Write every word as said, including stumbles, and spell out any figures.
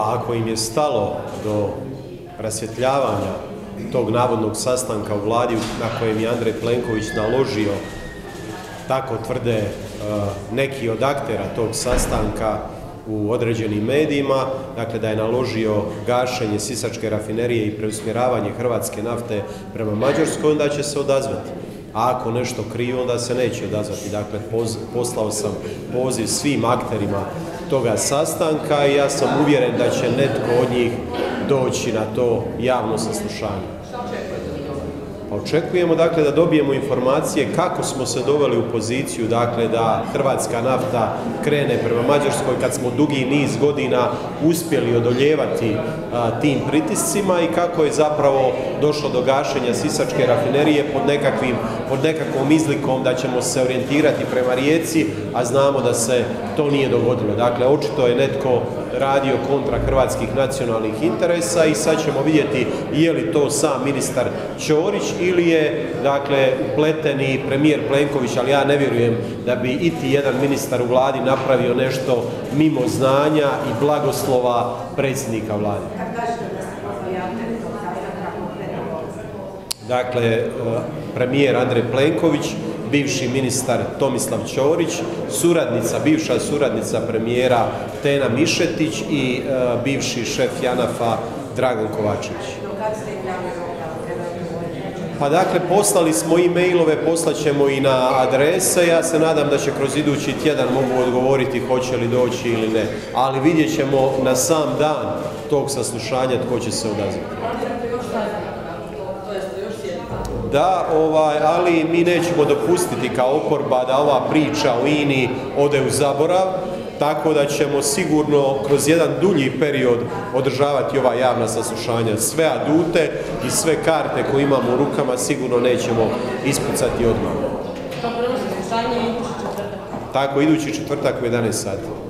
A ako im je stalo do rasvjetljavanja tog navodnog sastanka u vladi na kojem je Andrej Plenković naložio, tako tvrde neki od aktera tog sastanka u određenim medijima, dakle da je naložio gašenje sisačke rafinerije i preusmjeravanje hrvatske nafte prema Mađarskoj, onda će se odazvati. A ako nešto krivo, onda se neće odazvati. Dakle, poslao sam poziv svim akterima toga sastanka i ja sam uvjeren da će netko od njih doći na to javno saslušanje. Pa očekujemo, dakle, da dobijemo informacije kako smo se doveli u poziciju, dakle, da hrvatska nafta krene prema Mađarskoj kad smo dugi niz godina uspjeli odoljevati a, tim pritiscima i kako je zapravo došlo do gašenja sisačke rafinerije pod nekakvim, pod nekakvom izlikom da ćemo se orijentirati prema Rijeci, a znamo da se to nije dogodilo. Dakle, očito je netko radio kontra hrvatskih nacionalnih interesa i sad ćemo vidjeti je li to sam ministar Ćorić ili je, dakle, upleteni premijer Plenković, ali ja ne vjerujem da bi iti jedan ministar u vladi napravio nešto mimo znanja i blagoslova predsjednika vlade. Dakle, premijer Andrej Plenković, bivši ministar Tomislav Ćorić, suradnica, bivša suradnica premijera Tena Mišetić i uh, bivši šef Janafa Dragan Kovačević. Pa dakle, poslali smo i mailove, poslat ćemo i na adrese, ja se nadam da će kroz idući tjedan mogu odgovoriti hoće li doći ili ne, ali vidjet ćemo na sam dan tog saslušanja tko će se odazvati. Da, ovaj, ali mi nećemo dopustiti kao oporba da ova priča o INA-i ode u zaborav, tako da ćemo sigurno kroz jedan dulji period održavati ova javna saslušanja. Sve adute i sve karte koje imamo u rukama sigurno nećemo ispucati odmah. Tako, idući četvrtak u jedanaest sati.